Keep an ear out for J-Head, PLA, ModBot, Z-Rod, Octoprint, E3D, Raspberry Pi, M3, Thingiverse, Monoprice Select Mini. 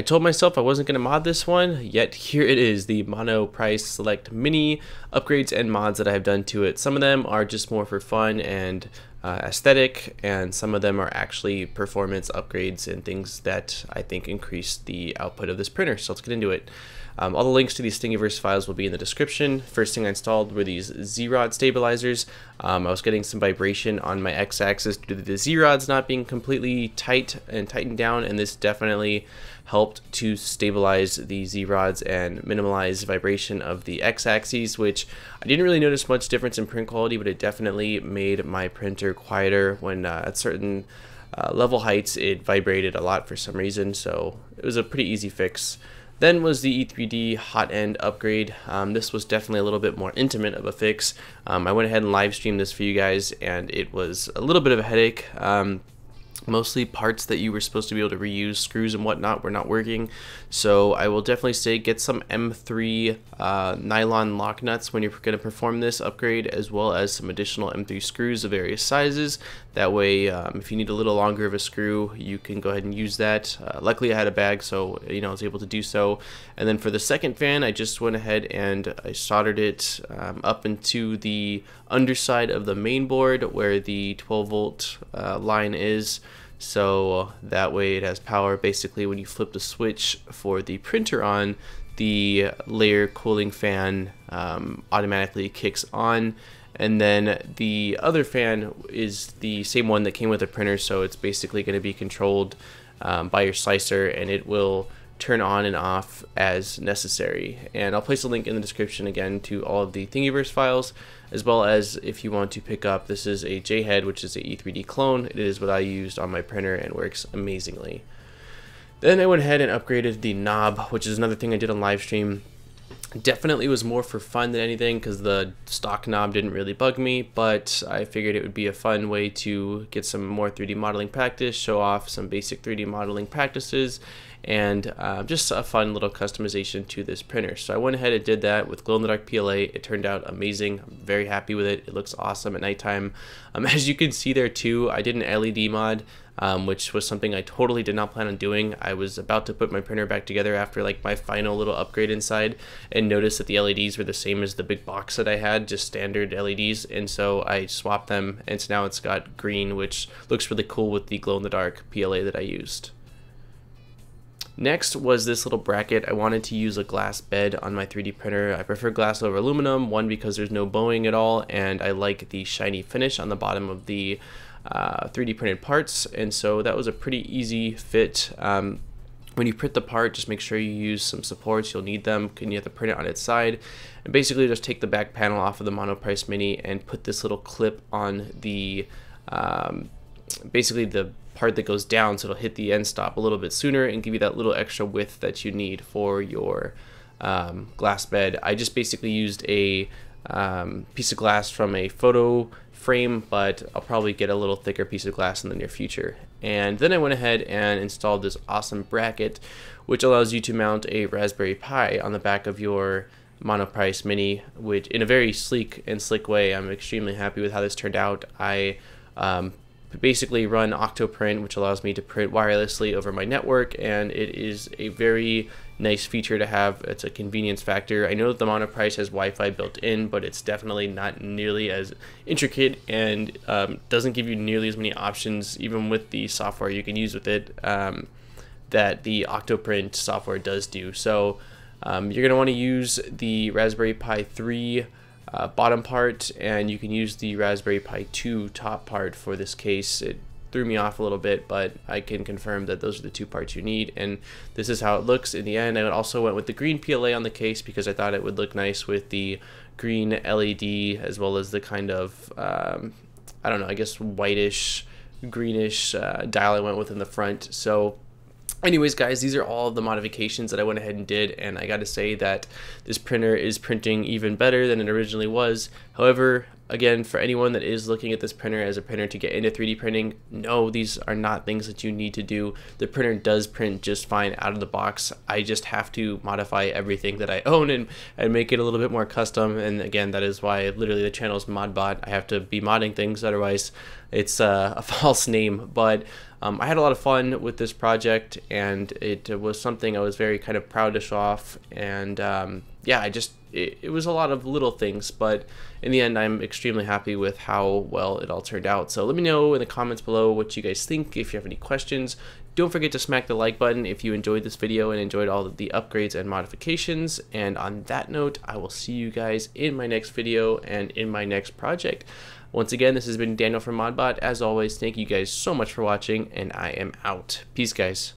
I told myself I wasn't going to mod this one, yet here it is, the Monoprice Select Mini upgrades and mods that I have done to it. Some of them are just more for fun and aesthetic, and some of them are actually performance upgrades and things that I think increase the output of this printer. So let's get into it. All the links to these Thingiverse files will be in the description. First thing I installed were these Z-Rod stabilizers. I was getting some vibration on my X-axis due to the Z-Rods not being completely tight and tightened down, and this definitely helped to stabilize the Z-Rods and minimize vibration of the X-axis, which I didn't really notice much difference in print quality, but it definitely made my printer quieter when at certain level heights it vibrated a lot for some reason, so it was a pretty easy fix. Then was the E3D hot end upgrade. This was definitely a little bit more intimate of a fix. I went ahead and live streamed this for you guys, and it was a little bit of a headache. Mostly parts that you were supposed to be able to reuse, screws and whatnot, were not working. So I will definitely say get some M3 nylon lock nuts when you're going to perform this upgrade, as well as some additional M3 screws of various sizes. That way, if you need a little longer of a screw, you can go ahead and use that. Luckily, I had a bag, so I was able to do so. And then for the second fan, I just went ahead and I soldered it up into the underside of the main board where the 12-volt line is. So that way it has power. Basically, when you flip the switch for the printer on, the layer cooling fan automatically kicks on, and then the other fan is the same one that came with the printer, so it's basically going to be controlled by your slicer, and it will turn on and off as necessary. And I'll place a link in the description again to all of the Thingiverse files, as well as if you want to pick up, this is a J-Head, which is an E3D clone. It is what I used on my printer and works amazingly. Then I went ahead and upgraded the knob, which is another thing I did on live stream. Definitely was more for fun than anything because the stock knob didn't really bug me, but I figured it would be a fun way to get some more 3D modeling practice, show off some basic 3D modeling practices, and just a fun little customization to this printer. So I went ahead and did that with glow-in-the-dark PLA. It turned out amazing. I'm very happy with it. It looks awesome at nighttime. As you can see there too, I did an LED mod, which was something I totally did not plan on doing. I was about to put my printer back together after like my final little upgrade inside, and noticed that the LEDs were the same as the big box that I had, just standard LEDs, and so I swapped them, and so now it's got green, which looks really cool with the glow-in-the-dark PLA that I used. Next was this little bracket. I wanted to use a glass bed on my 3D printer. I prefer glass over aluminum, one because there's no bowing at all, and I like the shiny finish on the bottom of the 3D printed parts, and so that was a pretty easy fit. When you print the part, just make sure you use some supports. You'll need them, and you have to print it on its side. And basically just take the back panel off of the Monoprice Mini and put this little clip on the basically the part that goes down, so it'll hit the end stop a little bit sooner and give you that little extra width that you need for your glass bed. I just basically used a piece of glass from a photo frame, but I'll probably get a little thicker piece of glass in the near future. And then I went ahead and installed this awesome bracket, which allows you to mount a Raspberry Pi on the back of your Monoprice Mini, which in a very sleek and slick way. I'm extremely happy with how this turned out. I basically run Octoprint, which allows me to print wirelessly over my network, and it is a very nice feature to have. It's a convenience factor. I know that the Monoprice has Wi-Fi built in, but it's definitely not nearly as intricate and doesn't give you nearly as many options, even with the software you can use with it, that the Octoprint software does do. So you're going to want to use the Raspberry Pi 3 bottom part, and you can use the Raspberry Pi 2 top part for this case. It threw me off a little bit, but I can confirm that those are the two parts you need, and this is how it looks in the end. I also went with the green PLA on the case because I thought it would look nice with the green LED, as well as the kind of, I don't know, I guess whitish, greenish dial I went with in the front. So anyways, guys, these are all of the modifications that I went ahead and did, and I gotta say that this printer is printing even better than it originally was. However, Again, for anyone that is looking at this printer as a printer to get into 3D printing, no, these are not things that you need to do. The printer does print just fine out of the box. I just have to modify everything that I own and make it a little bit more custom. And again, that is why literally the channel is ModBot. I have to be modding things, otherwise it's a false name. But I had a lot of fun with this project, and it was something I was very kind of proud to show off. And yeah, it was a lot of little things, but in the end, I'm extremely happy with how well it all turned out. So let me know in the comments below what you guys think. If you have any questions, don't forget to smack the like button if you enjoyed this video and enjoyed all of the upgrades and modifications. And on that note, I will see you guys in my next video and in my next project. Once again, this has been Daniel from ModBot. As always, thank you guys so much for watching, and I am out. Peace, guys.